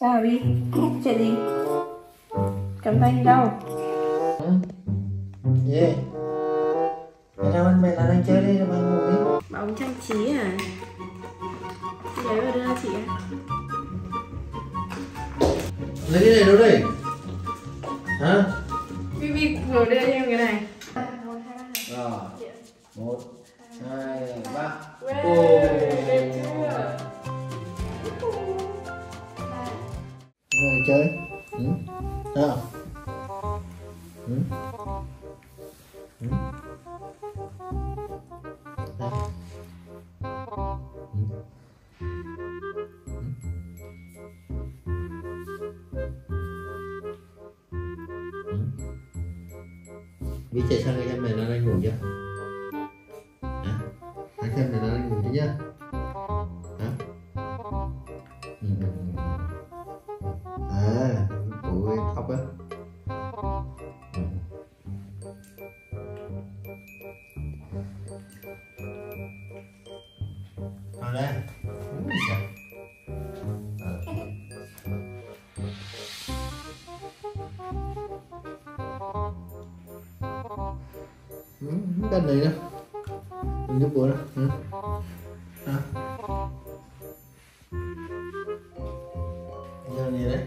Sao đi? Chuyện gì? Cầm tay đi đâu? Gì? Mày nào anh mày là đang chơi đi rồi mày ngủ đi. Bóng trang trí à? Cái đấy mà đưa chị à? Lấy cái này đâu đây? Hả? Bibi vừa đưa cho em cái này. 1, 2, 3. Ô, đẹp chưa? Ngồi chơi. Nào. Biết chạy sang cái em này nó đang ngủ chưa? Hả? Anh em này nó đang ngủ chưa? Hả? À, ủi khóc á. Nào đây. Cái này nữa, mình giúp bố nữa, à. Giờ này đấy,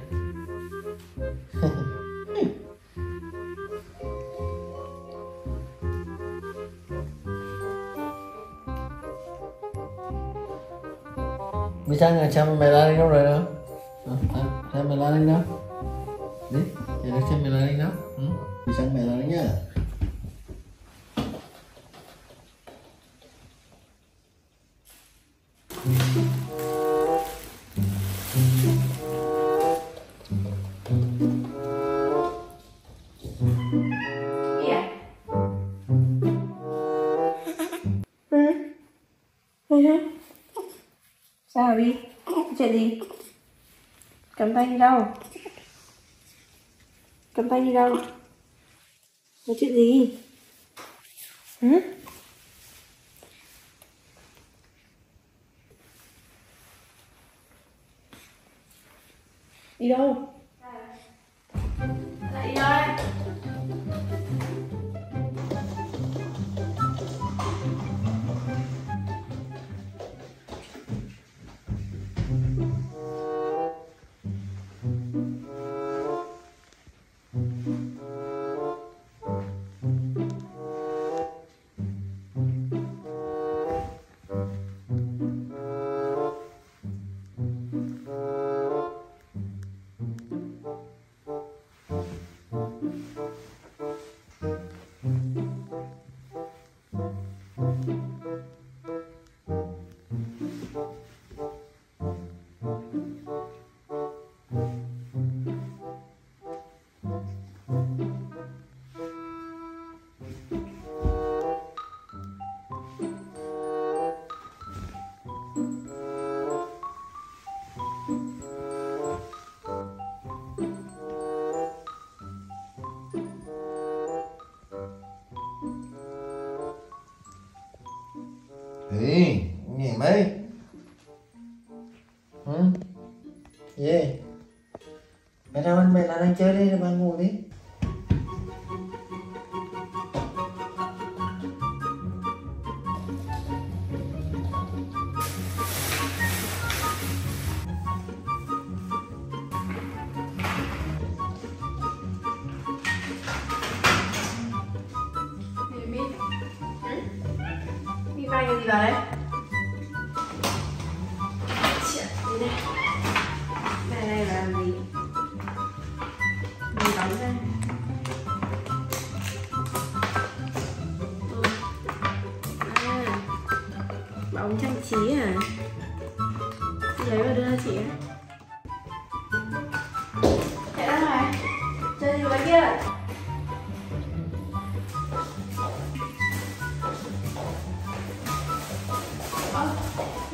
buổi sáng ngày xem mày la lên đâu rồi đó, xem mày la lên đó, đi, giờ xem mày la lên đó, buổi sáng mày la lên nhá. Sao đi? Chuyện gì? Cầm tay đi đâu? Cầm tay đi đâu? Có chuyện gì? Hả? Đi đâu? Lại đi đây. Gì? Nghỉ mấy? Hả? Gì? Mày nào anh mày là đang chơi đi rồi mày ngủ đi. Hai cái gì vào đấy? Chuyện gì đây? Cái này là gì? Mình đóng ra. À, bóng trang trí à? Chị lấy và đưa cho chị á. Chạy ra ngoài. Chơi gì ngoài kia vậy?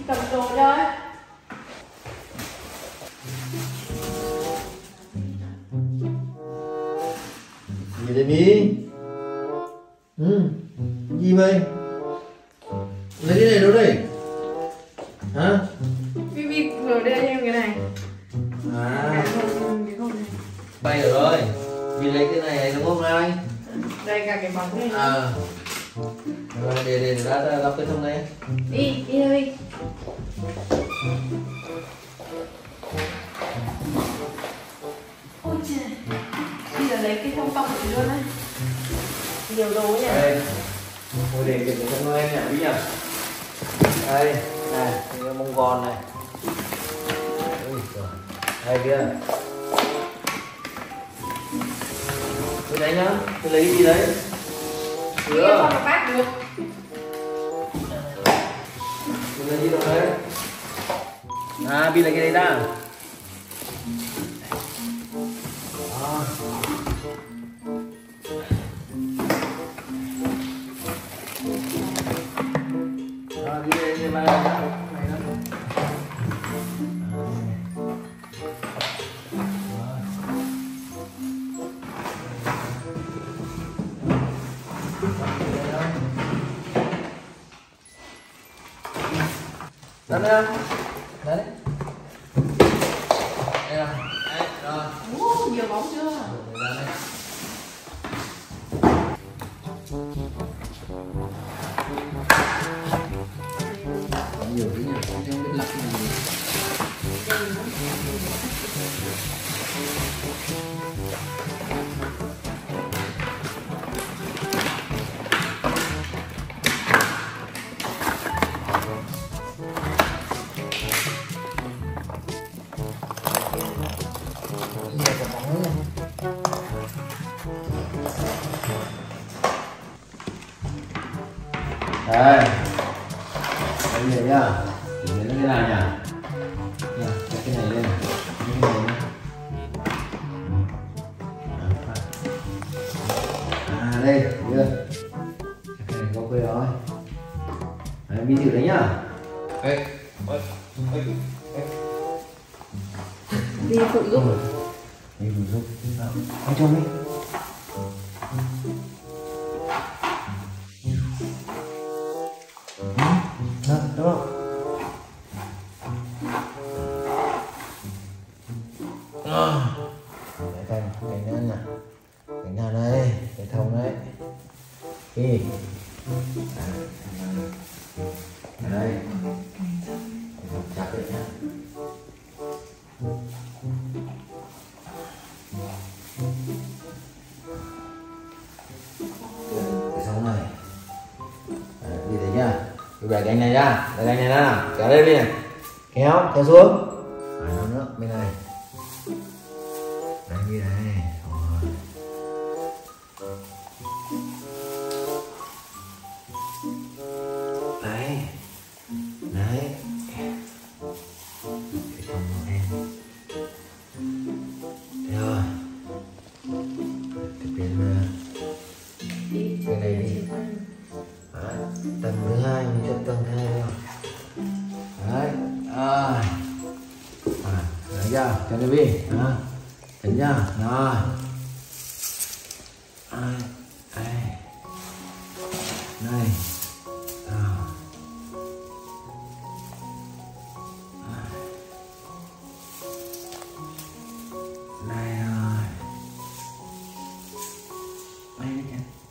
Cầm đồ thôi. Gì đây Mỹ? Gì vậy? Lấy cái này đâu đây? Hả? Bibi vừa đưa em cái này. À. Bay được rồi. Vì lấy cái này đúng không ai? Đây cả cái bóng này. À. Rồi để đã lắp cái thông này. Đi, đi thôi. Ôi trời. Bây giờ lấy cái thông bọc này luôn á. Nhiều đồ nhỉ. Đây. Thôi để cái thông này nhỉ, Bí nhỉ. Đây, này, cái mông gòn này. Ôi trời. Đây kia. Tôi đấy nhá, tôi lấy cái gì đấy? Sữa. Được. Tôi lấy gì đâu đấy? À, Bi lấy cái đấy ra. Đó. Đó, Bi lấy cái này ra. Đấy đấy. Đấy. Đây rồi. Đấy, rồi. Ủa, nhiều bóng chưa? Đấy, đấy. Nhiều cái nhà bóng trong biết lọc này. Đây. Đấy vậy nhá. Để lấy cái này nhỉ. Nè, đặt cái này lên. Cái này. À đây, được. Cái này có quê rồi. Đấy, mình thử đấy nhá. Ê, ơi. Đi phụ giúp. Đi phụ giúp. Anh cho đi. Đây. Đây. Chặt được nhá. Cái sống này. Đấy, đi thấy nhá. Bây giờ cái anh này ra, cái anh này ra, kéo lên đi này. Kéo, kéo xuống. Rồi nó nữa, bên này. Đấy như này. Rồi. Cho nó biết đó, tỉnh nhá, rồi ai ai này đó này rồi mấy cái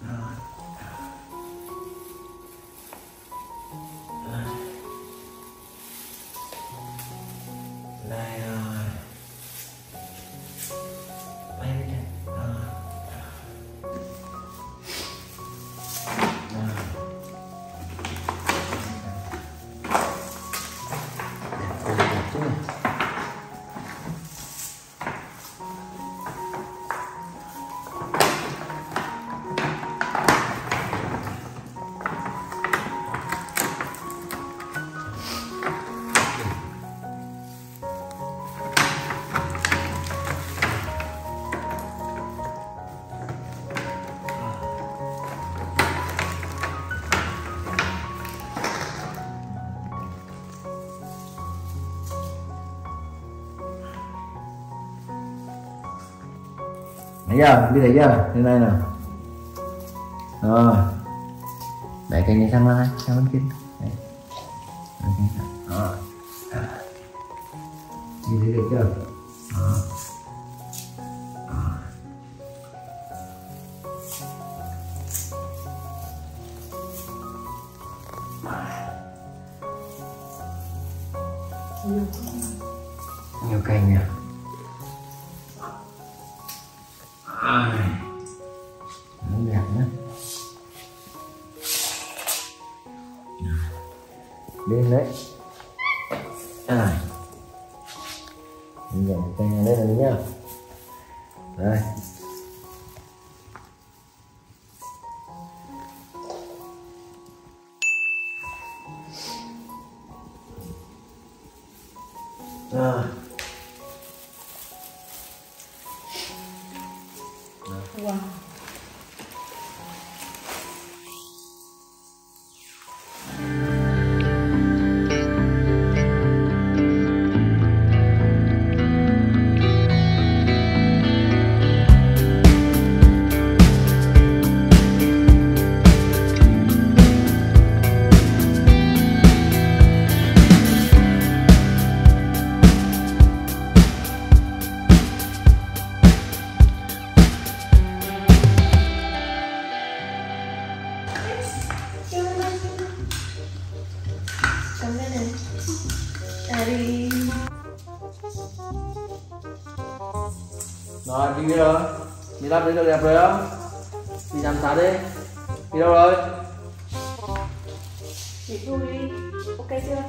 đó này rồi. Thấy chưa? Biết thấy chưa? Thế này nào. Rồi. Để cái này sang lại, sang bên kia. Đấy. Đó. Nhìn thấy được chưa? Đó. Đó. Nhiều cành nhỉ? Nó đẹp nhá. Bên đấy. Mình nhận cành ở đây này nhá. Đây. Wow. Rồi đi kia rồi, đi lắp đấy được đẹp rồi không? Đi giám sát đi, đi đâu rồi? Chị Thu đi, ok chưa?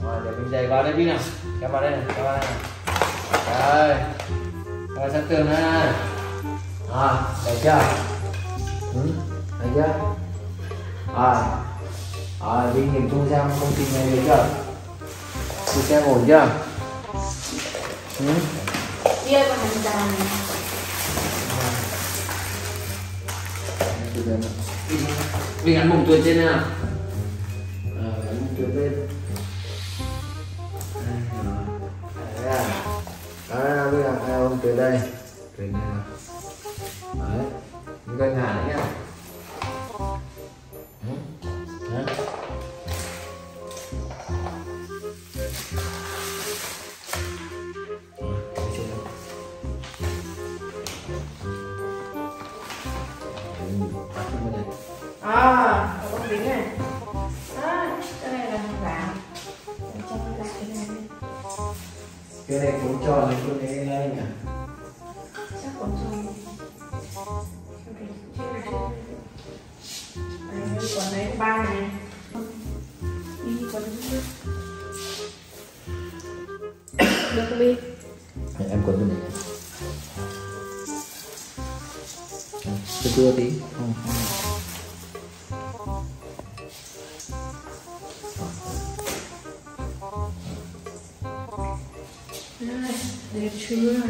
Rồi để mình giày vào đây đi nào, kéo vào đây này, kéo vào đây này. Đây, kéo vào sát tường đây này. Rồi, đẹp chưa? Đẹp chưa? Rồi, rồi đi nghiệm thu xem công trình này được chưa? Chị xem ổn chưa? Iya teman-teman. Mình gắn mùng tuyệt trên nào. Gắn mùng tuyệt lên. Đấy. Đấy, bây giờ hai ông tuyệt đây. Tuyệt này nào. Đấy. Mình coi ngả đấy nhá. Cái này cuốn tròn thì cuốn lên đây nhỉ? Chắc cuốn tròn. Đấy, cuốn đấy ba này. Đi cuốn đi. Được không đi? Em cuốn cho mình này. Cứ đưa tí. Không, không. Đẹp chưa?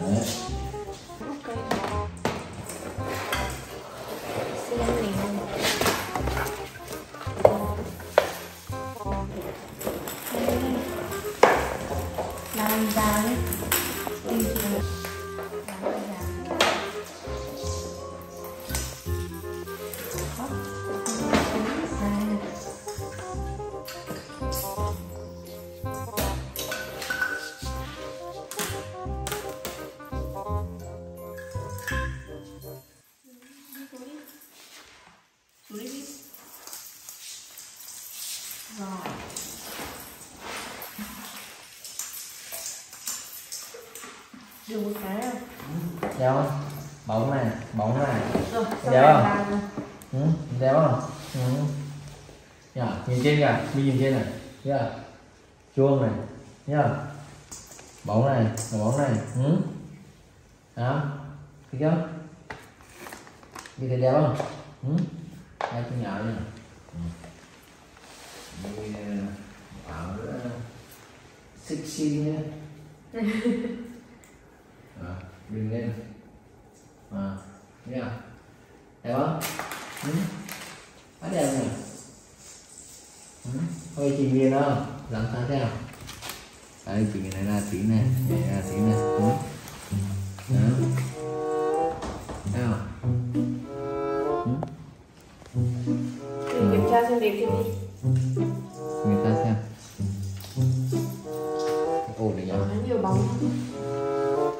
Đấy. Ok. Xem này không? Làm ra đấy. Dùng một cái không? Đẹp không? Bóng này, bóng này. Rồi, đẹp không? Đẹp không? Nhìn trên kìa, mình nhìn trên này. Yeah. Chuông này. Yeah. Bóng này, bóng này. Đó. Thấy chưa? Như thế đẹp không? Hai cái nhỏ này. Như bảo nữa. Sexy nhé. Bình lên à, thế nào? Đẹp không? Quá đẹp nhỉ? Thôi chị Miền không? Giám sát thế nào? Đấy, từ cái này ra tí này, cái ra tí này. Đó. Đó. Thấy không? Thử kiểm tra xem đẹp chưa đi. Người ta xem. Ổn đấy nhá. Có nhiều bóng.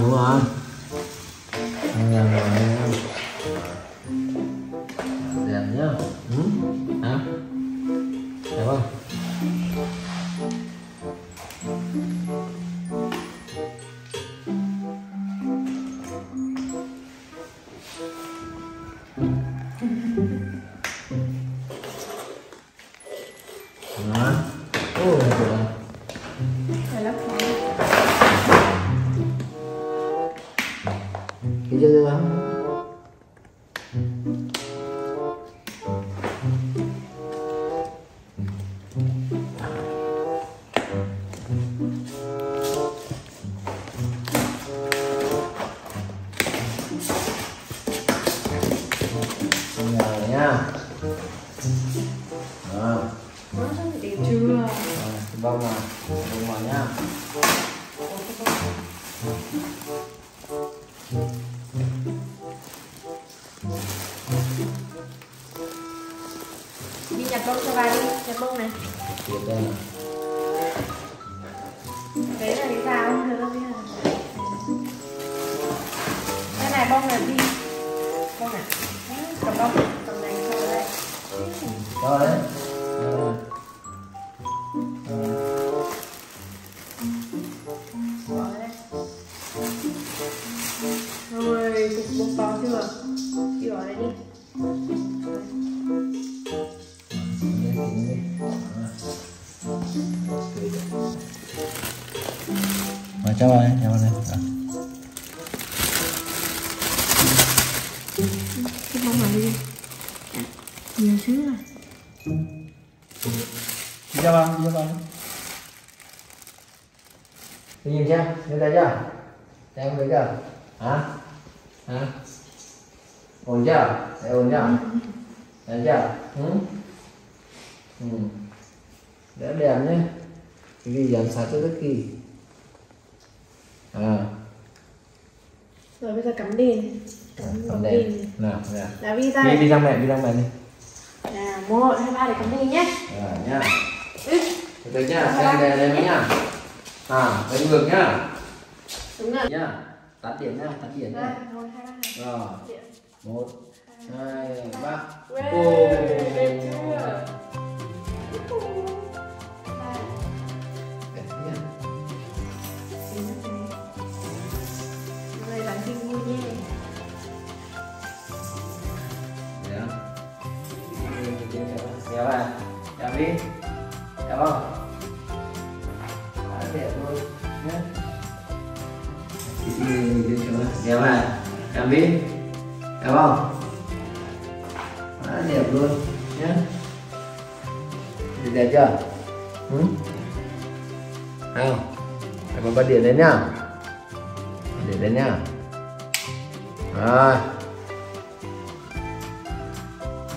đúng rồi. Đẹp nhá. Ừ. Hả? Đẹp không? Đó. Ôi, trời ơi. Phải lắp khói. Cái chưa dưa lắm. Đi nhặt bông cho bà đi, nhặt bông này. Đấy là cái dao không được đâu chứ. Cái này bông là gì? Bông à? Cầm bông này cho đấy. Cho đấy. Rồi, cục bông to chưa? Đi bỏ đây đi. Mà cho vào đây, cho vào đây. Cái bông này đi. Nhiều thứ rồi. Đi cho vào, đi cho vào. Đi nhìn xem, nhìn thấy chưa? Thấy em thấy chưa? Hả? Hả? Ổn chưa? Thấy ổn chưa? Thấy chưa? Ừ? Ừ. Đã đẹp nhé. Ghi giám sát cho rất kỳ. À. Rồi bây giờ cắm đi. Cắm đi. Nào, nào. Đã đi ra. Đi ra mẹ, đi ra mẹ đi. Nào, 1, 2, 3 để cắm đi nhé. À, nhá. Ừ. Từ từ nhá, xem đèn lên nhá. À, đánh ngược nhá. Đúng rồi. Nhá. Tắt điện nhá, tắt điện nhá. Rồi, 2, 3. Rồi. 1, 2, 3. Ô. Đi, đẹp không? Quá đẹp luôn nhé. Đẹp à? Đẹp đi, đẹp không? Quá đẹp luôn nhé. Đẹp chưa? Ừ? Hay không? Phải có bật điện đến nhá. Điện đến nhá. Rồi.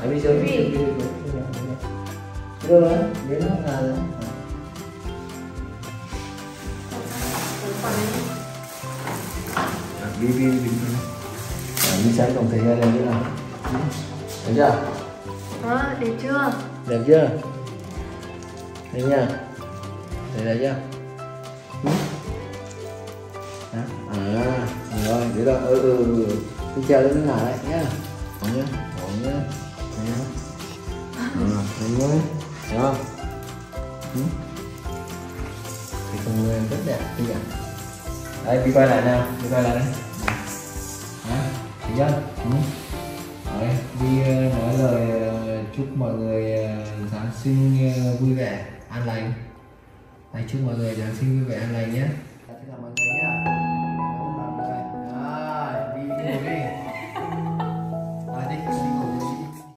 Anh đi chơi đi. Đưa đấy, đến lúc nào đấy. Đi đi đi. Đi sáng tổng thể ra đẹp thế nào. Đẹp chưa? Đó, đẹp chưa? Đẹp chưa? Đấy nha. Đấy đẹp chưa? À, rồi, đấy rồi, cứ treo đến lúc nào đấy nhá. Ổn nhá, ổn nhá. Đấy nhá. Đấy nhá. Được không? thì con người rất đẹp bây giờ. Đấy, đi quay lại nào, đi quay lại đây. Đấy, thấy chưa? Ừ. Đấy, đi nói lời chúc mọi người Giáng sinh vui vẻ, an lành. Đấy, chúc mọi người Giáng sinh vui vẻ, an lành nhé.